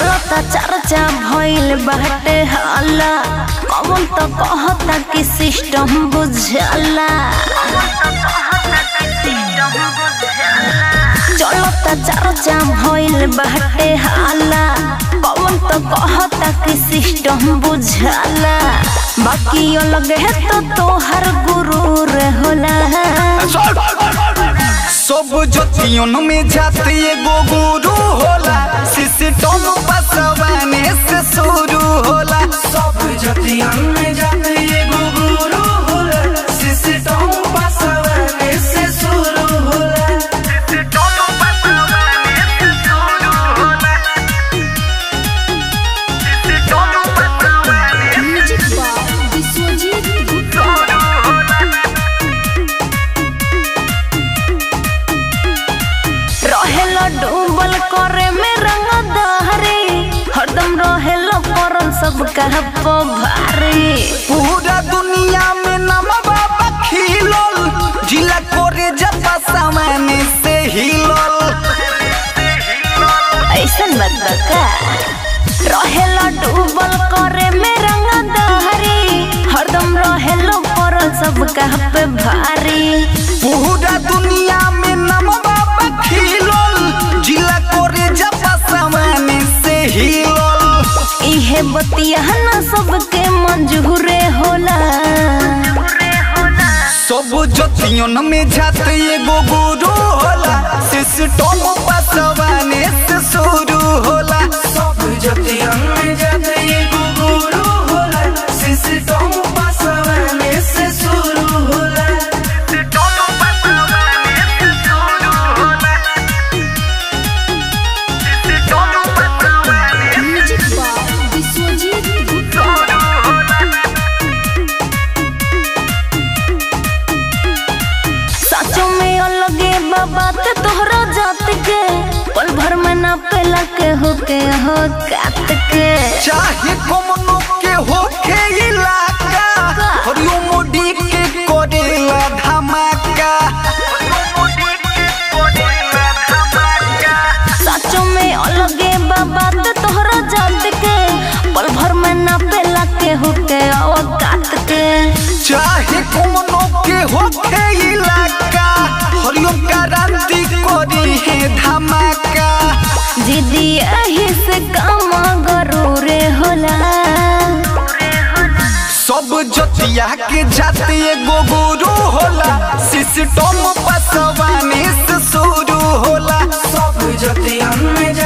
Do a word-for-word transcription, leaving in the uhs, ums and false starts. चलता चर्चा भइल बाटे हाला कौन तो कहता कि सिस्टम बुझला चलता चर्चा भइल बाटे हाला कौन तो कहता कि सिस्टम बुझला बाकी अलग है तो तोहर गुरूर होला सब जतियों में जाती एगो गुरु होला सिस्टम बसवाने से शुरू होला सब जतियों में जाती एगो गुरु होला सिस्टम बसवाने से शुरू होला सिस्टम बसवाने से शुरू होला सिस्टम बसवाने से शुरू होला। डूबल करे में रंग दहरे हरदम रहे लोकरन सब कह पभारी पूरा दुनिया में नम बाबा खिलल जिला कोरे जपा सामने से हिलल ऐसा मत बका रहे डूबल करे में रंग दहरे हरदम रहे लोकरन सब कह पभारी पूरा दुनिया में नम बाबा खिलल जिला कोरे जपा सामने से हिलल इहे बतिया ना सबके मंजूरे होला सब जतियों में जाते एगो गुरु होला सिस्टम बसवाने से शुरू होला सब जतियों में जाते एगो गुरु होला सिस्टम बसवाने से शुरू होला होके हो काट के चाहे कमनो के होके इलाका हरियो मोदी के कोरेला धमाका सच में अलगे बाबा तोहरा जात के पल भर में ना पेला के होके हो काट के चाहे कमनो के होके इलाका हरियो क्रांति कोरी है धमाका दीदी यही से काम गरूरे होला सब जतिया के जाती एगो गुरु होला सिस्टम बसवाने से शुरू होला सब जतिया में